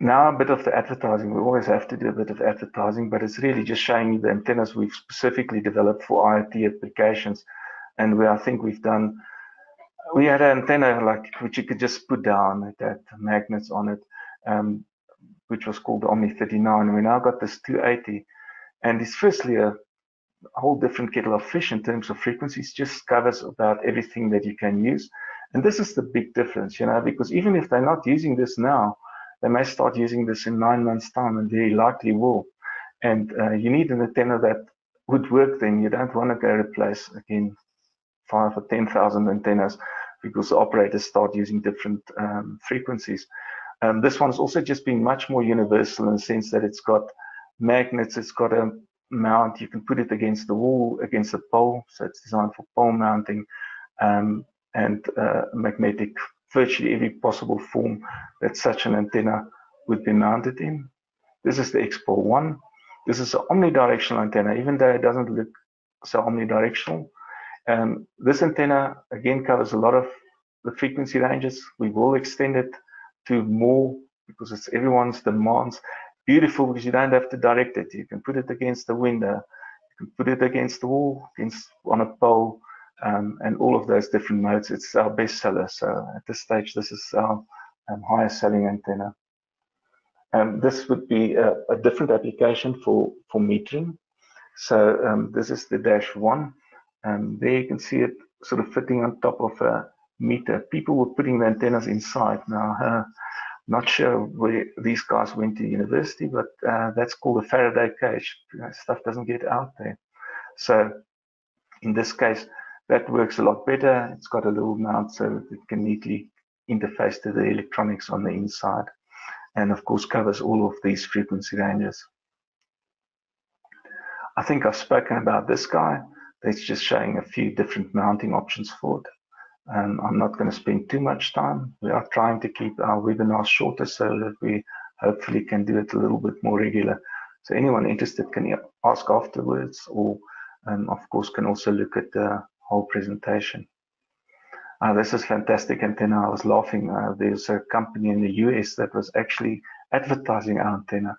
Now a bit of the advertising. We always have to do a bit of advertising, but it's really just showing you the antennas we've specifically developed for IoT applications. And where I think we've done, we had an antenna like which you could just put down, it had magnets on it, which was called the Omni 39. We now got this 280, and it's firstly a whole different kettle of fish in terms of frequencies. Just covers about everything that you can use, and this is the big difference, you know, because even if they're not using this now, they may start using this in 9 months' time, and they likely will. And you need an antenna that would work then. You don't want to go replace, again, 5,000 or 10,000 antennas because the operators start using different frequencies. This one's also just been much more universal in the sense that it's got magnets, it's got a mount. You can put it against the wall, against a pole, so it's designed for pole mounting, and magnetic, virtually every possible form that such an antenna would be mounted in. This is the XPOL 1. This is an omnidirectional antenna, even though it doesn't look so omnidirectional. This antenna, again, covers a lot of the frequency ranges. We will extend it to more because it's everyone's demands. Beautiful because you don't have to direct it. You can put it against the window, you can put it against the wall, against, on a pole, and all of those different modes. It's our best seller. So at this stage, this is our highest selling antenna. This would be a different application for metering. So this is the dash 1. There you can see it sort of fitting on top of a meter. People were putting the antennas inside. Now, not sure where these guys went to university, but that's called a Faraday cage. Stuff doesn't get out there. So in this case, that works a lot better. It's got a little mount so that it can neatly interface to the electronics on the inside, and of course covers all of these frequency ranges. I think I've spoken about this guy. That's just showing a few different mounting options for it. I'm not going to spend too much time. We are trying to keep our webinars shorter so that we hopefully can do it a little bit more regular. So anyone interested can ask afterwards, or of course can also look at the whole presentation. This is fantastic antenna. I was laughing. There's a company in the US that was actually advertising our antenna.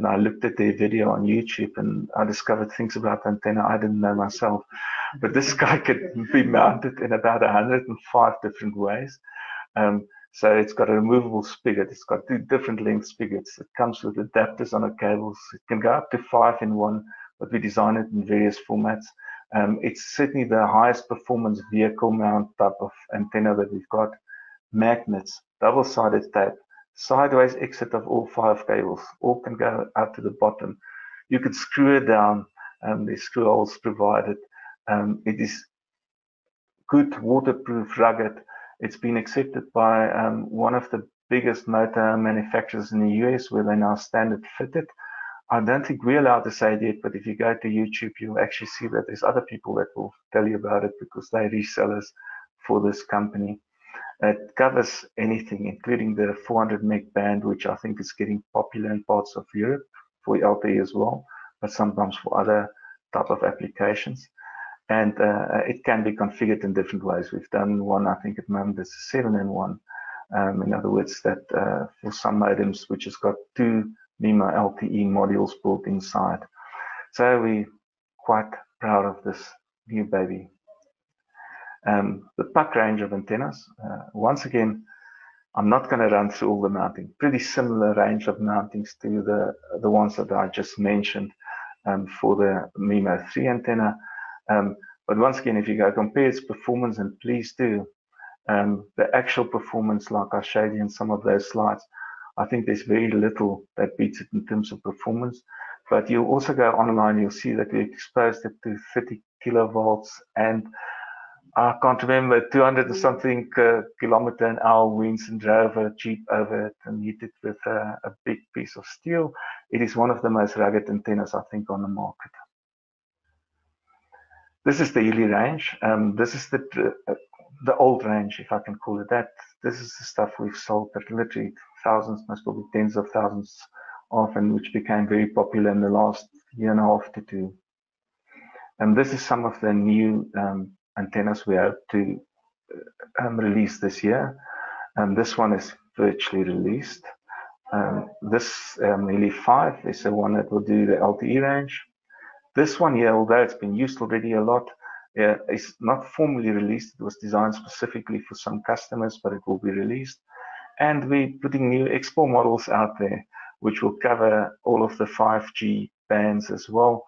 And I looked at their video on YouTube, and I discovered things about the antenna I didn't know myself. But this guy could be mounted in about 105 different ways. So it's got a removable spigot. It's got 2 different length spigots. It comes with adapters on the cables. It can go up to 5 in one, but we design it in various formats. It's certainly the highest performance vehicle mount type of antenna that we've got. Magnets, double-sided tape, sideways exit of all 5 cables, all can go out to the bottom. You could screw it down, the screw holes provided. It is good, waterproof, rugged. It's been accepted by one of the biggest motor manufacturers in the US, where they now standard fit it. I don't think we're allowed to say it yet, but if you go to YouTube, you'll actually see that there's other people that will tell you about it because they're resellers for this company. It covers anything, including the 400 meg band, which I think is getting popular in parts of Europe for LTE as well, but sometimes for other type of applications. And it can be configured in different ways. We've done one, I think at the moment it's a 7-in-1. In other words, that for some modems, which has got 2 MIMO LTE modules built inside. So we're quite proud of this new baby. The puck range of antennas. Once again, I'm not going to run through all the mounting. Pretty similar range of mountings to the ones that I just mentioned for the MIMO 3 antenna. But once again, if you go compare its performance, and please do, the actual performance, like I showed you in some of those slides, I think there's very little that beats it in terms of performance. But you'll also go online, you'll see that we exposed it to 30 kilovolts and I can't remember, 200 and something kilometer an hour winds, and drove a jeep over it and hit it with a big piece of steel. It is one of the most rugged antennas, I think, on the market. This is the Ely range. This is the old range, if I can call it that. This is the stuff we've sold, that literally thousands, most probably tens of thousands of, and which became very popular in the last 1.5 to 2 years. And this is some of the new antennas we hope to release this year. And this one is virtually released. This LE5 is the one that will do the LTE range. This one here, although it's been used already a lot, it's not formally released. It was designed specifically for some customers, but it will be released. And we're putting new XPOL models out there, which will cover all of the 5G bands as well.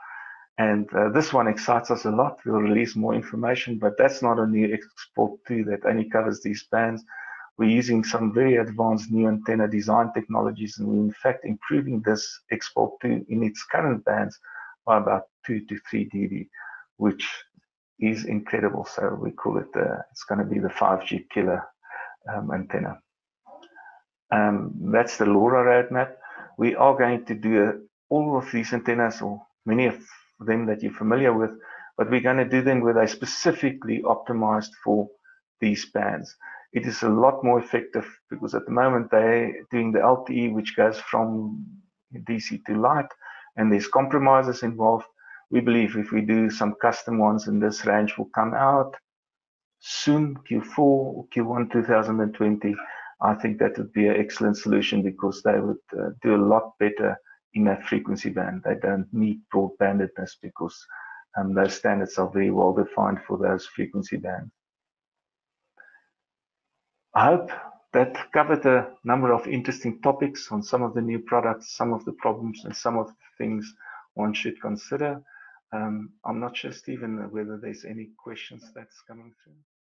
And this one excites us a lot. We'll release more information, but that's not a new XPOL 2 that only covers these bands. We're using some very advanced new antenna design technologies, and we're in fact improving this XPOL 2 in its current bands by about 2 to 3 dB, which is incredible. So we call it, it's going to be the 5G killer antenna. That's the LoRa roadmap. We are going to do all of these antennas, or many of them that you're familiar with, but we're going to do them where they're specifically optimized for these bands. It is a lot more effective because at the moment they're doing the LTE, which goes from DC to light, and there's compromises involved. We believe if we do some custom ones in this range, will come out soon, Q4 or Q1 2020. I think that would be an excellent solution because they would do a lot better in that frequency band. They don't need broadbandedness because those standards are very well defined for those frequency bands. I hope that covered a number of interesting topics on some of the new products, some of the problems, and some of the things one should consider. I'm not sure, Stephen, whether there's any questions that's coming through.